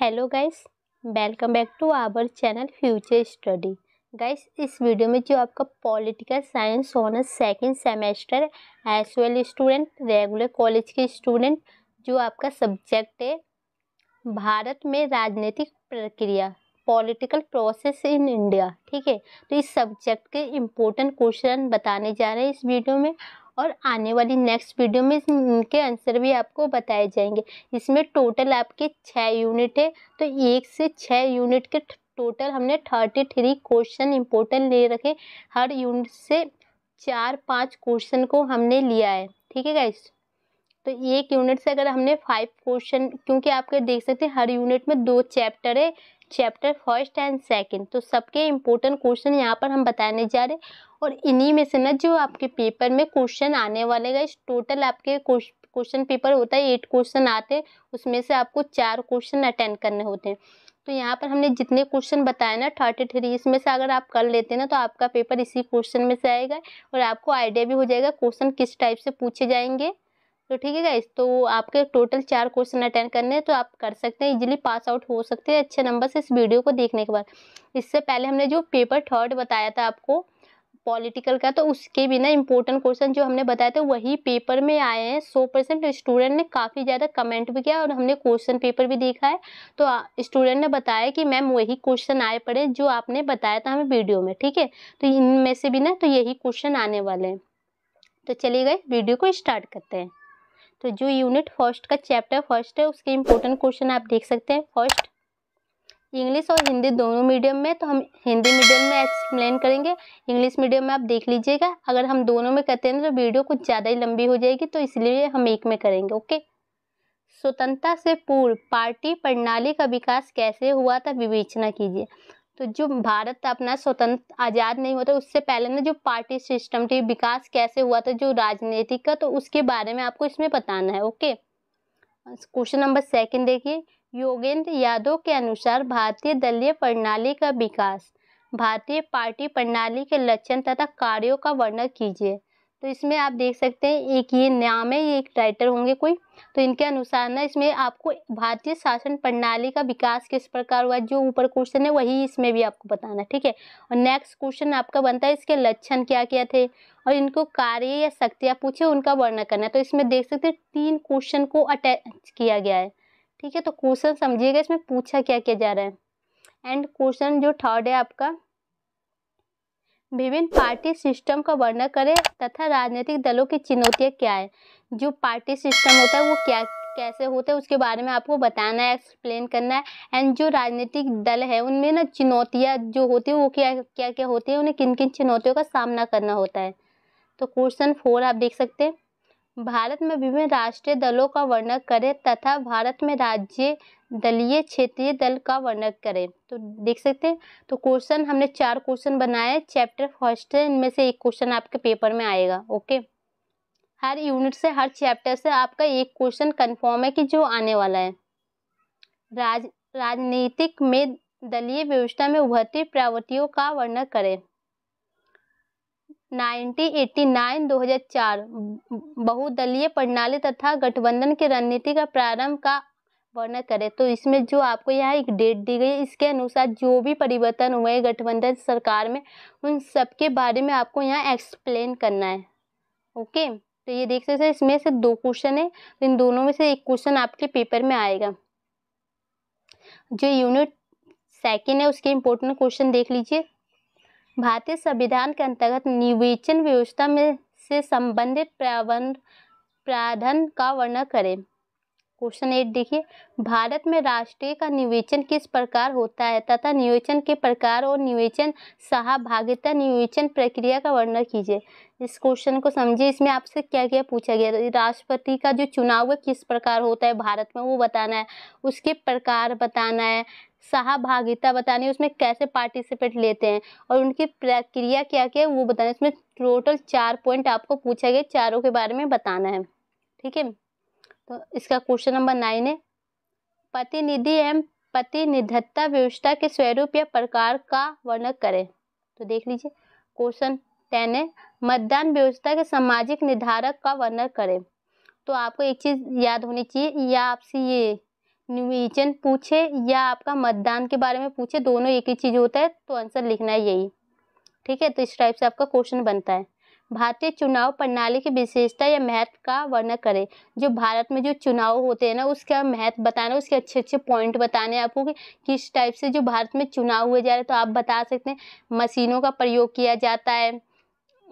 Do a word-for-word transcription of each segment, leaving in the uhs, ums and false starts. Hello guys, welcome back to our channel future study. Guys, इस video में जो आपका political science honour second semester as well student, regular college के student, जो आपका subject है भारत में राजनीतिक प्रक्रिया, पॉलिटिकल प्रोसेस इन इंडिया, ठीक है। तो इस सब्जेक्ट के इम्पोर्टेंट क्वेश्चन बताने जा रहे हैं इस वीडियो में, और आने वाली नेक्स्ट वीडियो में इनके आंसर भी आपको बताए जाएंगे। इसमें टोटल आपके छः यूनिट है, तो एक से छः यूनिट के टोटल हमने थर्टी थ्री क्वेश्चन इम्पोर्टेंट ले रखे। हर यूनिट से चार पाँच क्वेश्चन को हमने लिया है, ठीक है गाइस। तो एक यूनिट से अगर हमने फाइव क्वेश्चन, क्योंकि आपके देख सकते हैं हर यूनिट में दो चैप्टर है, चैप्टर फर्स्ट एंड सेकंड, तो सबके इम्पोर्टेंट क्वेश्चन यहाँ पर हम बताने जा रहे हैं। और इन्हीं में से ना जो आपके पेपर में क्वेश्चन आने वाले हैं, इस टोटल आपके क्वेश्चन पेपर होता है एट क्वेश्चन आते हैं, उसमें से आपको चार क्वेश्चन अटेंड करने होते हैं। तो यहाँ पर हमने जितने क्वेश्चन बताए ना थर्टी थ्री, इसमें से अगर आप कर लेते हैं ना तो आपका पेपर इसी क्वेश्चन में से आएगा, और आपको आइडिया भी हो जाएगा क्वेश्चन किस टाइप से पूछे जाएंगे। तो ठीक है गाइस, तो आपके टोटल चार क्वेश्चन अटेंड करने हैं, तो आप कर सकते हैं, इजीली पास आउट हो सकते हैं अच्छे नंबर से इस वीडियो को देखने के बाद। इससे पहले हमने जो पेपर थर्ड बताया था आपको पॉलिटिकल का, तो उसके भी ना इम्पोर्टेंट क्वेश्चन जो हमने बताए थे वही पेपर में आए हैं। सौ परसेंट स्टूडेंट ने काफ़ी ज़्यादा कमेंट भी किया, और हमने क्वेश्चन पेपर भी देखा है, तो स्टूडेंट ने बताया कि मैम वही क्वेश्चन आए पड़े जो आपने बताया था हमें वीडियो में, ठीक है। तो इनमें से भी ना तो यही क्वेश्चन आने वाले हैं। तो चलिए गाइस, वीडियो को स्टार्ट करते हैं। तो जो यूनिट फर्स्ट का चैप्टर फर्स्ट है, उसके इम्पोर्टेंट क्वेश्चन आप देख सकते हैं। फर्स्ट, इंग्लिश और हिंदी दोनों मीडियम में, तो हम हिंदी मीडियम में एक्सप्लेन करेंगे, इंग्लिश मीडियम में आप देख लीजिएगा। अगर हम दोनों में करते हैं तो वीडियो कुछ ज़्यादा ही लंबी हो जाएगी, तो इसलिए हम एक में करेंगे, ओके। स्वतंत्रता से पूर्व पार्टी प्रणाली का विकास कैसे हुआ था, विवेचना कीजिए। तो जो भारत अपना स्वतंत्र आज़ाद नहीं होता, उससे पहले ना जो पार्टी सिस्टम थी, विकास कैसे हुआ था जो राजनीतिक का, तो उसके बारे में आपको इसमें बताना है, ओके। क्वेश्चन नंबर सेकंड देखिए, योगेंद्र यादव के अनुसार भारतीय दलीय प्रणाली का विकास, भारतीय पार्टी प्रणाली के लक्षण तथा कार्यों का वर्णन कीजिए। तो इसमें आप देख सकते हैं एक ये नाम है, ये एक राइटर होंगे कोई, तो इनके अनुसार ना इसमें आपको भारतीय शासन प्रणाली का विकास किस प्रकार हुआ, जो ऊपर क्वेश्चन है वही इसमें भी आपको बताना, ठीक है। और नेक्स्ट क्वेश्चन आपका बनता है, इसके लक्षण क्या क्या थे, और इनको कार्य या शक्तियाँ पूछे, उनका वर्णन करना है। तो इसमें देख सकते हैं तीन क्वेश्चन को अटैच किया गया है, ठीक है। तो क्वेश्चन समझिएगा इसमें पूछा क्या किया जा रहा है। एंड क्वेश्चन जो थर्ड है आपका, विभिन्न पार्टी सिस्टम का वर्णन करें तथा राजनीतिक दलों की चुनौतियाँ क्या है। जो पार्टी सिस्टम होता है वो क्या कैसे होता है उसके बारे में आपको बताना है, एक्सप्लेन करना है। एंड जो राजनीतिक दल है उनमें ना चुनौतियाँ जो होती है वो क्या क्या क्या होती है, उन्हें किन किन चुनौतियों का सामना करना होता है। तो क्वेश्चन फोर आप देख सकते हैं, भारत में विभिन्न राष्ट्रीय दलों का वर्णन करें तथा भारत में राज्य दलीय क्षेत्रीय दल का वर्णन करें। तो देख सकते हैं, तो क्वेश्चन हमने चार क्वेश्चन बनाए, चैप्टर फर्स्ट है, इनमें से एक क्वेश्चन आपके पेपर में आएगा, ओके। हर यूनिट से, हर चैप्टर से आपका एक क्वेश्चन कंफर्म है कि जो आने वाला है। राज राजनीतिक में दलीय व्यवस्था में उभरती प्रवृत्तियों का वर्णन करें। नाइनटीन एटी नाइन दो हज़ार चार बहुदलीय प्रणाली तथा गठबंधन की रणनीति का प्रारंभ का वर्णन करें। तो इसमें जो आपको यहाँ एक डेट दी गई है, इसके अनुसार जो भी परिवर्तन हुए गठबंधन सरकार में, उन सब के बारे में आपको यहाँ एक्सप्लेन करना है, ओके। तो ये देख सकते हैं, इसमें से दो क्वेश्चन है, तो इन दोनों में से एक क्वेश्चन आपके पेपर में आएगा। जो यूनिट सेकेंड है उसके इम्पोर्टेंट क्वेश्चन देख लीजिए। भारतीय संविधान के अंतर्गत निर्वाचन व्यवस्था में से संबंधित प्रावधान प्रावधान का वर्णन करें। क्वेश्चन एट देखिए, भारत में राष्ट्रीय का निर्वाचन किस प्रकार होता है तथा निर्वाचन के प्रकार और निर्वाचन सहभागिता निर्वाचन प्रक्रिया का वर्णन कीजिए। इस क्वेश्चन को समझिए, इसमें आपसे क्या क्या पूछा गया। राष्ट्रपति का जो चुनाव है किस प्रकार होता है भारत में वो बताना है, उसके प्रकार बताना है, सहभागिता बतानी है, उसमें कैसे पार्टिसिपेट लेते हैं, और उनकी प्रक्रिया क्या क्या है वो बताना है। इसमें टोटल चार पॉइंट आपको पूछा गया, चारों के बारे में बताना है, ठीक है। तो इसका क्वेश्चन नंबर नाइन है, प्रतिनिधि एवं प्रतिनिधित्व व्यवस्था के स्वरूप या प्रकार का वर्णन करें। तो देख लीजिए। क्वेश्चन टेन है, मतदान व्यवस्था के सामाजिक निर्धारक का वर्णन करें। तो आपको एक चीज़ याद होनी चाहिए, या आपसे ये रीजन पूछे या आपका मतदान के बारे में पूछे, दोनों एक ही चीज़ होता है, तो आंसर लिखना है यही। ठीक है, तो इस टाइप से आपका क्वेश्चन बनता है। भारतीय चुनाव प्रणाली की विशेषता या महत्व का वर्णन करें। जो भारत में जो चुनाव होते हैं ना, उसका महत्व बताना, उसके अच्छे अच्छे पॉइंट बताने आपको कि किस टाइप से जो भारत में चुनाव हुए जा रहे हैं। तो आप बता सकते हैं मशीनों का प्रयोग किया जाता है,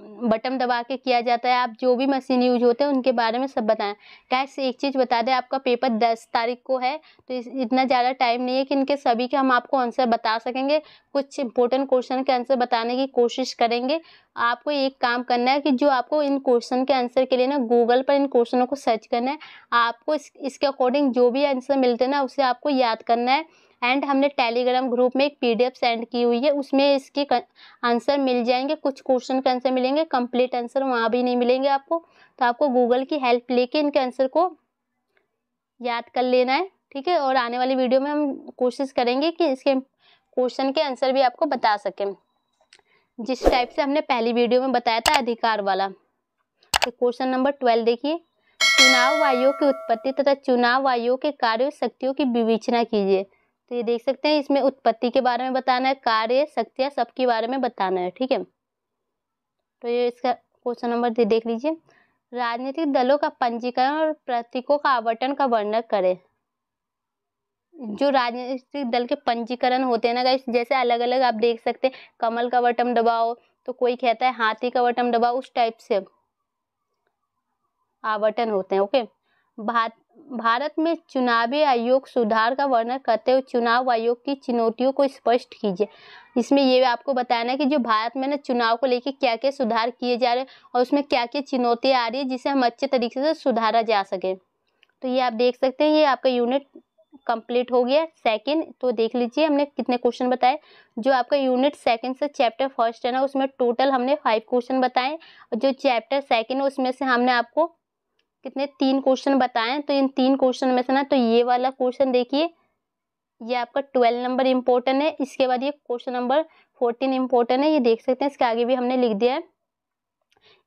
बटन दबा के किया जाता है, आप जो भी मशीन यूज होते हैं उनके बारे में सब बताएं। गैस एक चीज़ बता दें, आपका पेपर दस तारीख को है, तो इतना ज़्यादा टाइम नहीं है कि इनके सभी के हम आपको आंसर बता सकेंगे। कुछ इंपॉर्टेंट क्वेश्चन के आंसर बताने की कोशिश करेंगे। आपको एक काम करना है कि जो आपको इन क्वेश्चन के आंसर के लिए ना गूगल पर इन क्वेश्चनों को सर्च करना है, आपको इस, इसके अकॉर्डिंग जो भी आंसर मिलते हैं ना उसे आपको याद करना है। एंड हमने टेलीग्राम ग्रुप में एक पीडीएफ सेंड की हुई है, उसमें इसके आंसर मिल जाएंगे, कुछ क्वेश्चन के आंसर मिलेंगे, कंप्लीट आंसर वहाँ भी नहीं मिलेंगे आपको। तो आपको गूगल की हेल्प लेके इनके आंसर को याद कर लेना है। ठीक है, और आने वाली वीडियो में हम कोशिश करेंगे कि इसके क्वेश्चन के आंसर भी आपको बता सकें, जिस टाइप से हमने पहली वीडियो में बताया था अधिकार वाला। तो क्वेश्चन नंबर ट्वेल्व देखिए, चुनाव आयोग की उत्पत्ति तथा चुनाव आयोग के कार्य शक्तियों की विवेचना कीजिए। तो ये देख सकते हैं, इसमें उत्पत्ति के बारे में बताना है, कार्य शक्तियाँ सबके बारे में बताना है। ठीक है, तो ये इसका क्वेश्चन नंबर देख लीजिए, राजनीतिक दलों का पंजीकरण और प्रतीकों का आवंटन का वर्णन करें। जो राजनीतिक दल के पंजीकरण होते हैं ना गाइस, जैसे अलग अलग आप देख सकते हैं, कमल का बटन दबाओ, तो कोई कहता है हाथी का बटन दबाओ, उस टाइप से आवंटन होते हैं। ओके, भारत भारत में चुनावी आयोग सुधार का वर्णन करते हुए चुनाव आयोग की चुनौतियों को स्पष्ट कीजिए। इसमें यह आपको बताना है कि जो भारत में ना चुनाव को लेकर क्या क्या सुधार किए जा रहे हैं और उसमें क्या क्या चुनौतियां आ रही है, जिसे हम अच्छे तरीके से सुधारा जा सके। तो ये आप देख सकते हैं, ये आपका यूनिट कंप्लीट हो गया सेकेंड। तो देख लीजिए हमने कितने क्वेश्चन बताए। जो आपका यूनिट सेकेंड से चैप्टर फर्स्ट है ना, उसमें टोटल हमने फाइव क्वेश्चन बताए, और जो चैप्टर सेकेंड है उसमें से हमने आपको कितने तीन क्वेश्चन बताएं। तो इन तीन क्वेश्चन में से ना, तो ये वाला क्वेश्चन देखिए, ये आपका ट्वेल्व नंबर इम्पोर्टेंट है। इसके बाद ये क्वेश्चन नंबर फोर्टीन इम्पोर्टेंट है, ये देख सकते हैं, इसके आगे भी हमने लिख दिया है।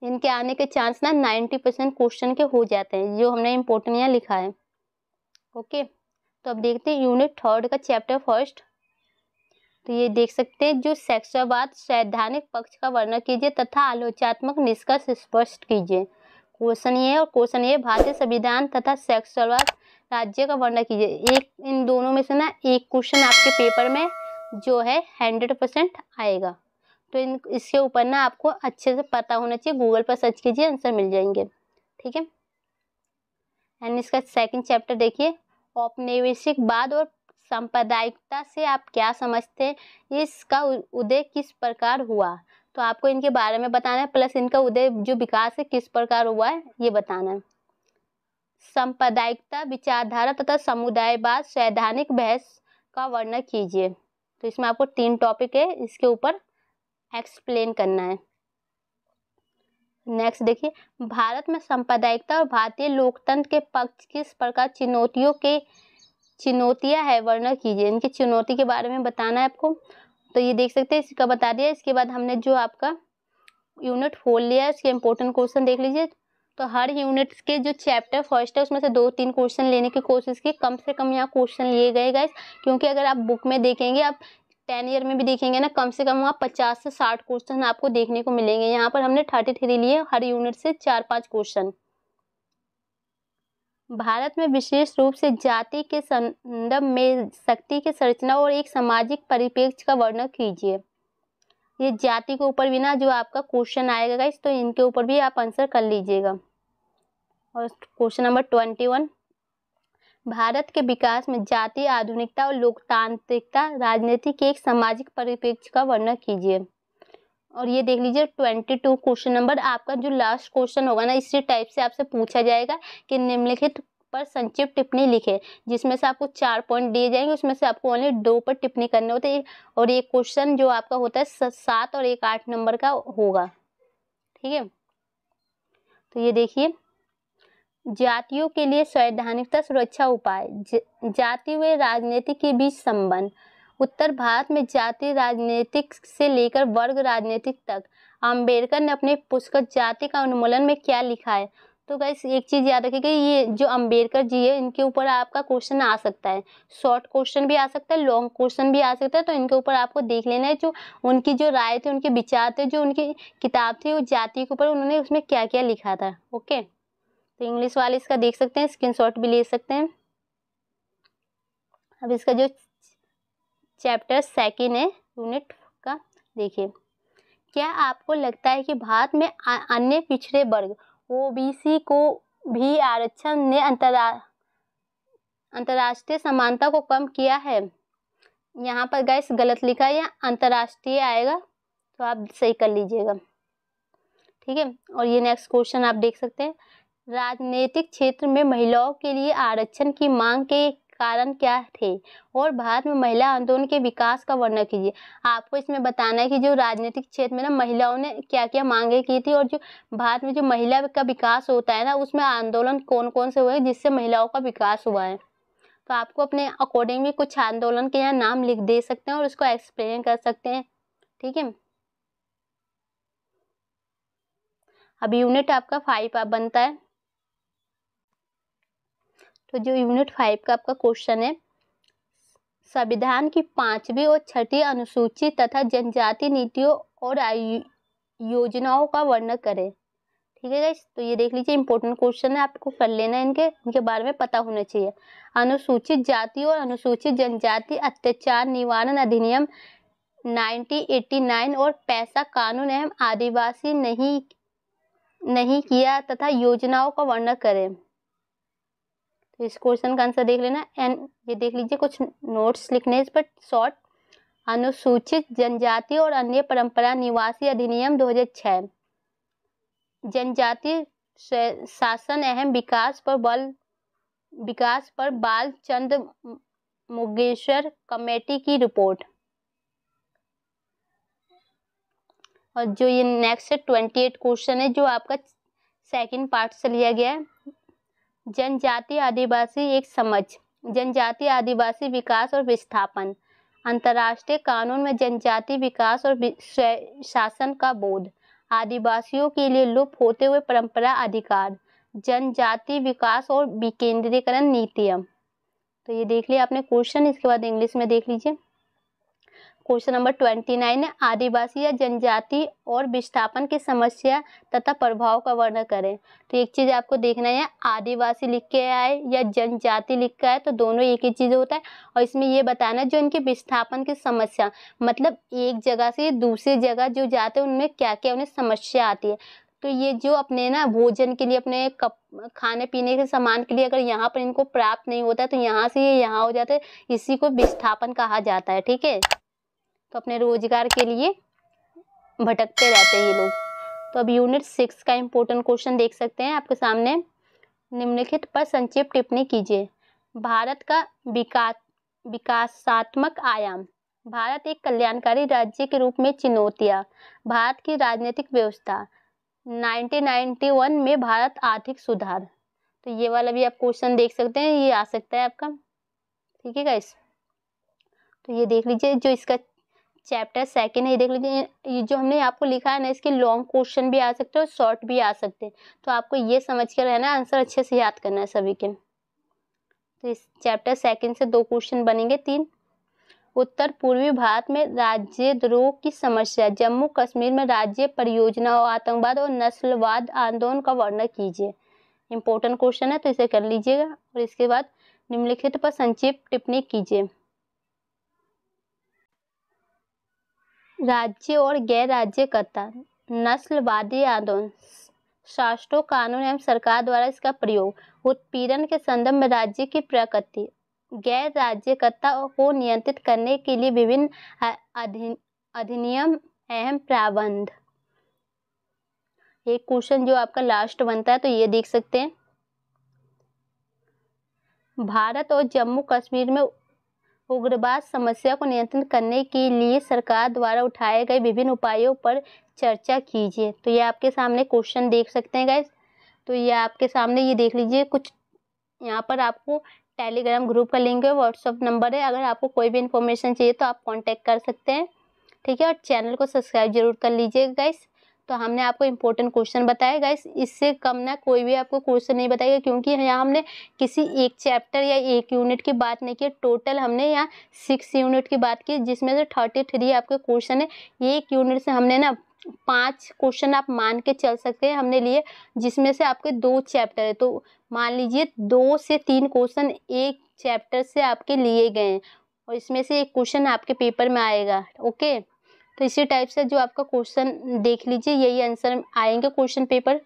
इनके आने के चांस ना नाइन्टी परसेंट क्वेश्चन के हो जाते हैं, जो हमने इम्पोर्टेंट यहाँ लिखा है। ओके, तो अब देखते हैं यूनिट थर्ड का चैप्टर फर्स्ट। तो ये देख सकते हैं, जो शिक्षावाद सैद्धांतिक पक्ष का वर्णन कीजिए तथा आलोचनात्मक निष्कर्ष स्पष्ट कीजिए। क्वेश्चन ये और क्वेश्चन ये, भारतीय संविधान तथा सेक्सुअलवाद राज्य का वर्णन कीजिए। एक इन दोनों में से ना एक क्वेश्चन आपके पेपर में जो है हंड्रेड परसेंट आएगा। तो इन इसके ऊपर ना आपको अच्छे से पता होना चाहिए, गूगल पर सर्च कीजिए, आंसर मिल जाएंगे। ठीक है, एंड इसका सेकंड चैप्टर देखिए, औपनिवेशिकवाद और सांप्रदायिकता से आप क्या समझते हैं, इसका उदय किस प्रकार हुआ। तो आपको इनके बारे में बताना है, प्लस इनका उदय जो विकास है किस प्रकार हुआ है ये बताना है। सांप्रदायिकता विचारधारा तथा समुदायवाद सैद्धांतिक बहस का वर्णन कीजिए। तो इसमें आपको तीन टॉपिक है, इसके ऊपर एक्सप्लेन करना है। नेक्स्ट देखिए, भारत में सांप्रदायिकता और भारतीय लोकतंत्र के पक्ष किस प्रकार चुनौतियों के चुनौतियाँ है, वर्णन कीजिए। इनकी चुनौती के बारे में बताना है आपको। तो ये देख सकते हैं, इसका बता दिया। इसके बाद हमने जो आपका यूनिट फोर लिया है, इसके इम्पोर्टेंट क्वेश्चन देख लीजिए। तो हर यूनिट के जो चैप्टर फर्स्ट है उसमें से दो तीन क्वेश्चन लेने की कोशिश की, कम से कम यहाँ क्वेश्चन लिए गए गाइस, क्योंकि अगर आप बुक में देखेंगे, आप टेन ईयर में भी देखेंगे ना, कम से कम वहाँ पचास से साठ क्वेश्चन आपको देखने को मिलेंगे। यहाँ पर हमने थर्टी थ्री लिए, हर यूनिट से चार पाँच क्वेश्चन। भारत में विशेष रूप से जाति के संदर्भ में शक्ति की संरचना और एक सामाजिक परिप्रेक्ष्य का वर्णन कीजिए। ये जाति के ऊपर भी ना जो आपका क्वेश्चन आएगा गाइस, तो इनके ऊपर भी आप आंसर कर लीजिएगा। और question number twenty one, Bharat के विकास में जाति, आधुनिकता और लोकतांत्रिकता राजनीति के एक सामाजिक परिप्रेक्ष्य का वर्णन कीजिए। और ये देख लीजिए ट्वेंटी टू क्वेश्चन नंबर आपका जो लास्ट क्वेश्चन होगा ना, इसी टाइप से आपसे पूछा जाएगा कि निम्नलिखित पर संक्षिप्त टिप्पणी लिखें, जिसमें से आपको चार पॉइंट दिए जाएंगे, उसमें से आपको ओनली दो पर टिप्पणी करनी होती है। और एक क्वेश्चन जो आपका होता है सात और एक आठ नंबर का होगा। ठीक है, तो ये देखिए, जातियों के लिए संवैधानिकता सुरक्षा उपाय, जाति व राजनीति के बीच संबंध, उत्तर भारत में जाति राजनीतिक से लेकर वर्ग राजनीतिक तक, आम्बेडकर ने अपने पुस्तक जाति का उन्मूलन में क्या लिखा है। तो गाइस एक चीज़ याद रखिए कि ये जो अंबेडकर जी है इनके ऊपर आपका क्वेश्चन आ सकता है, शॉर्ट क्वेश्चन भी आ सकता है, लॉन्ग क्वेश्चन भी आ सकता है। तो इनके ऊपर आपको देख लेना है जो उनकी जो राय थी, उनके विचार थे, जो उनकी किताब थी, वो जाति के ऊपर उन्होंने उसमें क्या क्या लिखा था। ओके, तो इंग्लिश वाले इसका देख सकते हैं, स्क्रीनशॉट भी ले सकते हैं। अब इसका जो चैप्टर सेकेंड है यूनिट का, देखिए, क्या आपको लगता है कि भारत में अन्य पिछड़े वर्ग ओबीसी को भी आरक्षण ने अंतरा अंतर्राष्ट्रीय समानता को कम किया है? यहाँ पर गाइस गलत लिखा है, यहाँ अंतर्राष्ट्रीय आएगा तो आप सही कर लीजिएगा, ठीक है। और ये नेक्स्ट क्वेश्चन आप देख सकते हैं, राजनीतिक क्षेत्र में महिलाओं के लिए आरक्षण की मांग के कारण क्या थे और भारत में महिला आंदोलन के विकास का वर्णन कीजिए। आपको इसमें बताना है कि जो राजनीतिक क्षेत्र में ना महिलाओं ने क्या क्या मांगे की थी और जो भारत में जो महिला का विकास होता है ना उसमें आंदोलन कौन कौन से हुए जिससे महिलाओं का विकास हुआ है। तो आपको अपने अकॉर्डिंग भी कुछ आंदोलन के यहाँ नाम लिख दे सकते हैं और उसको एक्सप्लेन कर सकते हैं, ठीक है। अब यूनिट आपका फाइव आप बनता है, तो जो यूनिट फाइव का आपका क्वेश्चन है, संविधान की पांचवी और छठी अनुसूची तथा जनजाति नीतियों और योजनाओं का वर्णन करें, ठीक है गाइस। तो ये देख लीजिए, इंपॉर्टेंट क्वेश्चन है, आपको कर लेना है, इनके इनके बारे में पता होना चाहिए। अनुसूचित जाति और अनुसूचित जनजाति अत्याचार निवारण अधिनियम नाइनटीन एटी नाइन और पैसा कानून एवं आदिवासी नहीं नहीं किया तथा योजनाओं का वर्णन करें। तो इस क्वेश्चन का आंसर देख लेना। एंड ये देख लीजिए, कुछ नोट्स लिखने इस पर शॉर्ट, अनुसूचित जनजाति और अन्य परंपरा निवासी अधिनियम दो हज़ार छह, जनजाति शासन एवं विकास पर बल विकास पर बाल चंद मुगेश्वर कमेटी की रिपोर्ट। और जो ये नेक्स्ट ट्वेंटी एट क्वेश्चन है जो आपका सेकंड पार्ट से लिया गया है, जनजाति आदिवासी एक समझ, जनजाति आदिवासी विकास और विस्थापन, अंतर्राष्ट्रीय कानून में जनजाति विकास और शासन का बोध, आदिवासियों के लिए लुप्त होते हुए परंपरा अधिकार, जनजाति विकास और विकेंद्रीकरण नीतियां। तो ये देख लिया आपने क्वेश्चन। इसके बाद इंग्लिश में देख लीजिए, क्वेश्चन नंबर ट्वेंटी नाइन है, आदिवासी या जनजाति और विस्थापन की समस्या तथा प्रभाव का वर्णन करें। तो एक चीज़ आपको देखना है, आदिवासी लिख के आए या जनजाति लिख के आए तो दोनों एक ही चीज़ होता है। और इसमें ये बताना है जो इनके विस्थापन की समस्या, मतलब एक जगह से दूसरी जगह जो जाते हैं उनमें क्या क्या उन्हें समस्या आती है। तो ये जो अपने ना भोजन के लिए, अपने कप खाने पीने के सामान के लिए अगर यहाँ पर इनको प्राप्त नहीं होता तो यहाँ से ये यहाँ हो जाता है, इसी को विस्थापन कहा जाता है, ठीक है। तो अपने रोजगार के लिए भटकते रहते हैं ये लोग। तो अब यूनिट सिक्स का इम्पोर्टेंट क्वेश्चन देख सकते हैं आपके सामने, निम्नलिखित पर संक्षिप्त टिप्पणी कीजिए। भारत का विकास विकासात्मक आयाम, भारत एक कल्याणकारी राज्य के रूप में चुनौतियाँ, भारत की राजनीतिक व्यवस्था, नाइनटीन नाइंटी वन में भारत आर्थिक सुधार। तो ये वाला भी आप क्वेश्चन देख सकते हैं, ये आ सकता है आपका, ठीक है गाइस। तो ये देख लीजिए, जो इसका चैप्टर सेकेंड है, ये देख लीजिए, ये जो हमने आपको लिखा है ना इसके लॉन्ग क्वेश्चन भी आ सकते हैं और शॉर्ट भी आ सकते हैं। तो आपको ये समझ कर रहना, आंसर अच्छे से याद करना है सभी के। तो इस चैप्टर सेकेंड से दो क्वेश्चन बनेंगे। तीन, उत्तर पूर्वी भारत में राज्य द्रोह की समस्या, जम्मू कश्मीर में राज्य परियोजना और आतंकवाद और नस्लवाद आंदोलन का वर्णन कीजिए। इम्पोर्टेंट क्वेश्चन है तो इसे कर लीजिएगा। और इसके बाद निम्नलिखित पर संक्षिप्त टिप्पणी कीजिए। राज्य और गैर राज्यकर्ता, नस्लवादी आंदोलन, शास्त्रों कानून एवं सरकार द्वारा इसका प्रयोग, उत्पीड़न के संदर्भ में राज्य की प्रकृति, गैर राज्यकर्ता को नियंत्रित करने के लिए विभिन्न अधिन, अधिनियम एवं प्रावधान। एक क्वेश्चन जो आपका लास्ट बनता है तो ये देख सकते हैं, भारत और जम्मू कश्मीर में उग्रवाद समस्या को नियंत्रित करने के लिए सरकार द्वारा उठाए गए विभिन्न उपायों पर चर्चा कीजिए। तो ये आपके सामने क्वेश्चन देख सकते हैं गाइस। तो ये आपके सामने ये देख लीजिए, कुछ यहाँ पर आपको टेलीग्राम ग्रुप का लिंक है, व्हाट्सअप नंबर है, अगर आपको कोई भी इन्फॉर्मेशन चाहिए तो आप कांटेक्ट कर सकते हैं, ठीक है। और चैनल को सब्सक्राइब जरूर कर लीजिए गाइस। तो हमने आपको इम्पोर्टेंट क्वेश्चन बताया गाइस, इससे कम ना कोई भी आपको क्वेश्चन नहीं बताएगा, क्योंकि यहाँ हमने किसी एक चैप्टर या एक यूनिट की बात नहीं की, टोटल हमने यहाँ सिक्स यूनिट की बात की जिसमें से थर्टी थ्री आपके क्वेश्चन है। ये एक यूनिट से हमने ना पांच क्वेश्चन आप मान के चल सकते हैं हमने लिए, जिसमें से आपके दो चैप्टर है, तो मान लीजिए दो से तीन क्वेश्चन एक चैप्टर से आपके लिए गए हैं और इसमें से एक क्वेश्चन आपके पेपर में आएगा। ओके, तो इसी टाइप से जो आपका क्वेश्चन देख लीजिए, यही आंसर आएंगे क्वेश्चन पेपर,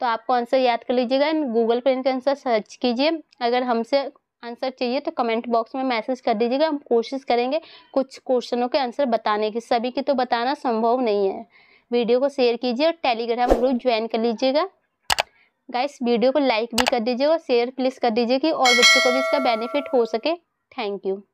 तो आपको आंसर याद कर लीजिएगा। गूगल पर इनका आंसर सर्च कीजिए, अगर हमसे आंसर चाहिए तो कमेंट बॉक्स में मैसेज कर दीजिएगा, हम कोशिश करेंगे कुछ क्वेश्चनों के आंसर बताने की, सभी की तो बताना संभव नहीं है। वीडियो को शेयर कीजिए और टेलीग्राम ग्रुप ज्वाइन कर लीजिएगा गाइस, वीडियो को लाइक भी कर दीजिएगा, शेयर प्लीज़ कर दीजिएगा कि और बच्चों को भी इसका बेनिफिट हो सके। Thank you.